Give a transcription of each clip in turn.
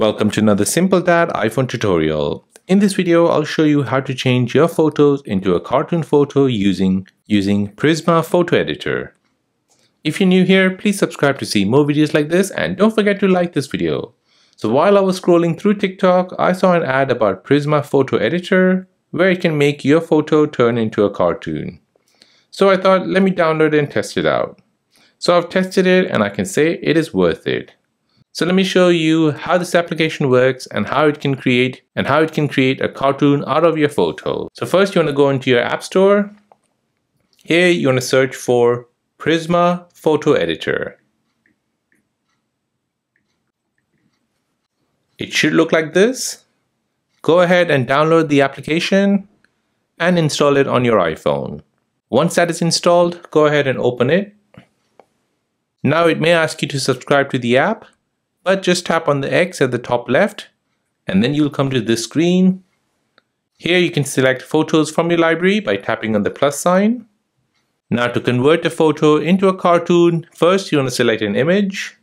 Welcome to another Simple Dad iPhone tutorial. In this video, I'll show you how to change your photos into a cartoon photo using Prisma Photo Editor. If you're new here, please subscribe to see more videos like this and don't forget to like this video. So while I was scrolling through TikTok, I saw an ad about Prisma Photo Editor where it can make your photo turn into a cartoon. So I thought, let me download it and test it out. So I've tested it and I can say it is worth it. So let me show you how this application works and how it can create a cartoon out of your photo. So first you want to go into your app store. Here you want to search for Prisma Photo Editor. It should look like this. Go ahead and download the application and install it on your iPhone. Once that is installed, go ahead and open it. Now it may ask you to subscribe to the app, but just tap on the X at the top left and then you'll come to this screen. Here you can select photos from your library by tapping on the plus sign. Now to convert a photo into a cartoon, first you want to select an image.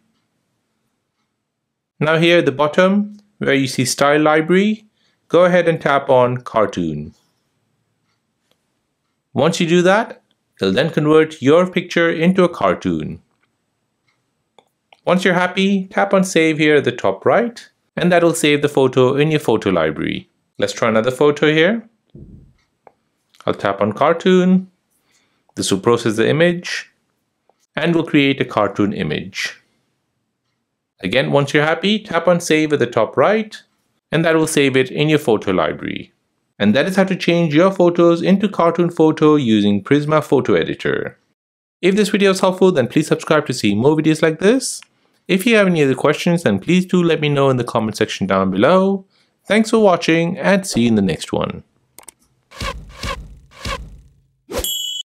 Now here at the bottom where you see Style Library, go ahead and tap on Cartoon. Once you do that, it'll then convert your picture into a cartoon. Once you're happy, tap on Save here at the top right, and that'll save the photo in your photo library. Let's try another photo here. I'll tap on Cartoon. This will process the image, and we'll create a cartoon image. Again, once you're happy, tap on Save at the top right, and that will save it in your photo library. And that is how to change your photos into cartoon photo using Prisma Photo Editor. If this video is helpful, then please subscribe to see more videos like this. If you have any other questions, then please do let me know in the comment section down below. Thanks for watching and see you in the next one.